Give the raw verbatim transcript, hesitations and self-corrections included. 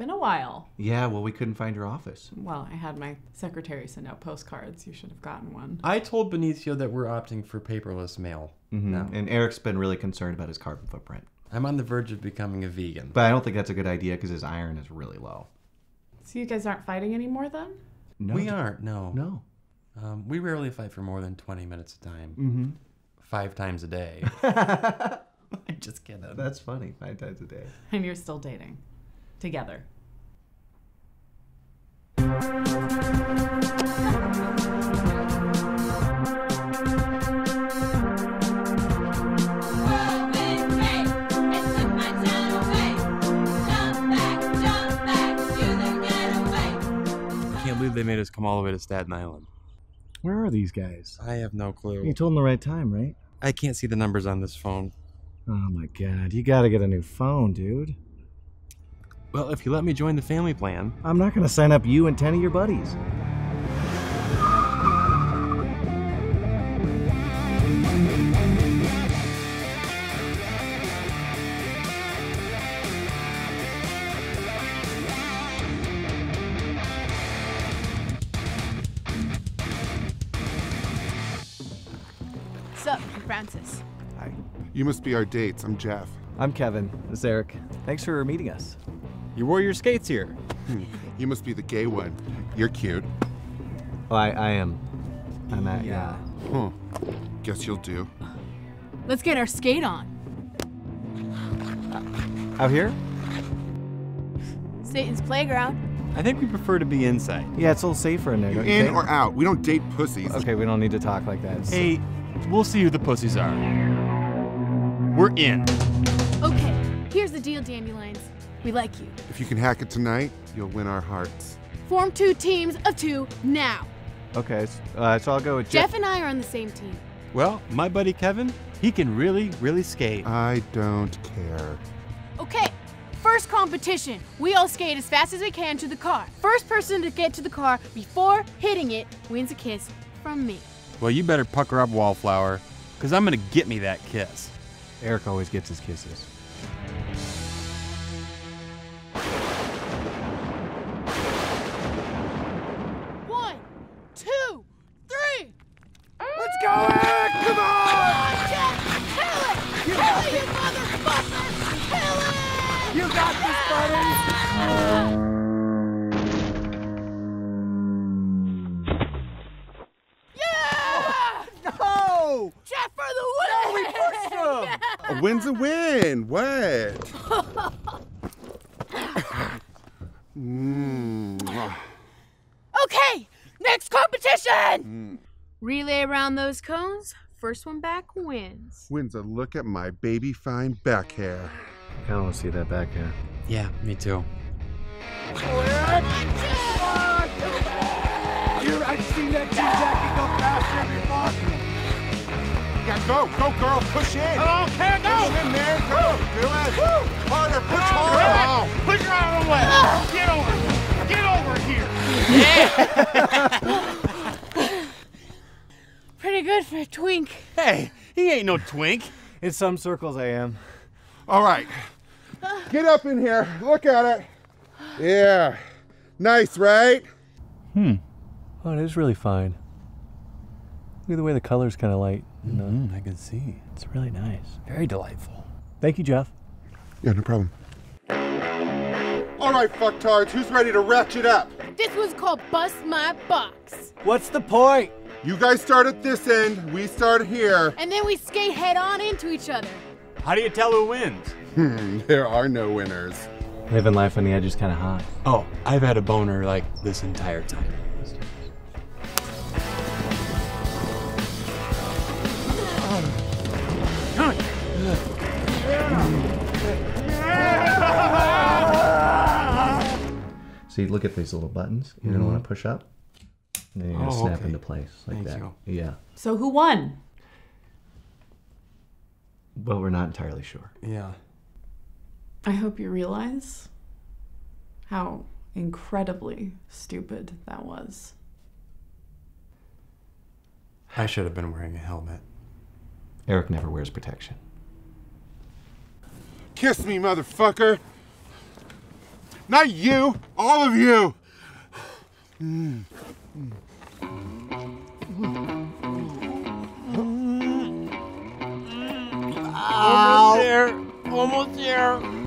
been a while. Yeah, well, we couldn't find her office. Well, I had my secretary send out postcards. You should have gotten one. I told Benicio that we're opting for paperless mail. Mm-hmm. No. And Eric's been really concerned about his carbon footprint. I'm on the verge of becoming a vegan. But I don't think that's a good idea because his iron is really low. So you guys aren't fighting anymore then? No. We aren't, no. No. Um, we rarely fight for more than twenty minutes a time. Mm-hmm. Five times a day. I'm just kidding. That's funny. Five times a day. And you're still dating. Together. I can't believe they made us come all the way to Staten Island. Where are these guys? I have no clue. You told them the right time, right? I can't see the numbers on this phone. Oh my god, you gotta get a new phone, dude. Well, if you let me join the family plan... I'm not gonna sign up you and ten of your buddies. Francis. Hi. You must be our dates. I'm Jeff. I'm Kevin. This is Eric. Thanks for meeting us. You wore your skates here. You must be the gay one. You're cute. Oh, I, I am. I'm at, yeah. yeah. Huh. Guess you'll do. Let's get our skate on. Uh, out here? Satan's playground. I think we prefer to be inside. Yeah, it's a little safer in there. You're in or out. We don't date pussies. Okay, we don't need to talk like that. So. Hey. We'll see who the pussies are. We're in. Okay, here's the deal, Dandelions. We like you. If you can hack it tonight, you'll win our hearts. Form two teams of two now. Okay, uh, so I'll go with Jeff. Jeff and I are on the same team. Well, my buddy Kevin, he can really, really skate. I don't care. Okay, first competition. We all skate as fast as we can to the car. First person to get to the car before hitting it wins a kiss from me. Well, you better pucker up, Wallflower, because I'm going to get me that kiss. Eric always gets his kisses. One, two, three. Let's go, Eric! Come on! Kill it! Kill it, you motherfucker! Kill it! You got this, buddy! Jeff for the win! No, we pushed him! A win's a win. What? mm. Okay, next competition! Mm. Relay around those cones. First one back wins. Wins a look at my baby fine back hair. I kind of want to see that back hair. Yeah, me too. Dude, I've seen that T-Jacket go faster before. Yeah, go, go, girl, push in. I don't care, go. Push in there, go. Woo. Do it. Woo. Harder, push oh, harder. Put your arm away. Oh. Get over. Get over here. Yeah. Pretty good for a twink. Hey, he ain't no twink. In some circles, I am. All right. Get up in here. Look at it. Yeah. Nice, right? Hmm. Oh, it is really fine. Look at the way the color's kind of light. Mm-hmm. I can see. It's really nice. Very delightful. Thank you, Jeff. Yeah, no problem. All right, fucktards, who's ready to ratchet up? This one's called Bust My Box. What's the point? You guys start at this end, we start here. And then we skate head on into each other. How do you tell who wins? Hmm, there are no winners. Living life on the edge is kind of hot. Oh, I've had a boner like this entire time. See, look at these little buttons. You're mm-hmm. gonna want to push up, and then you're gonna oh, snap okay. into place like Thank that. You. Yeah. So who won? Well, we're not entirely sure. Yeah. I hope you realize how incredibly stupid that was. I should have been wearing a helmet. Eric never wears protection. Kiss me, motherfucker! Not you, all of you. Mm. Mm. Ow. Almost there, almost there.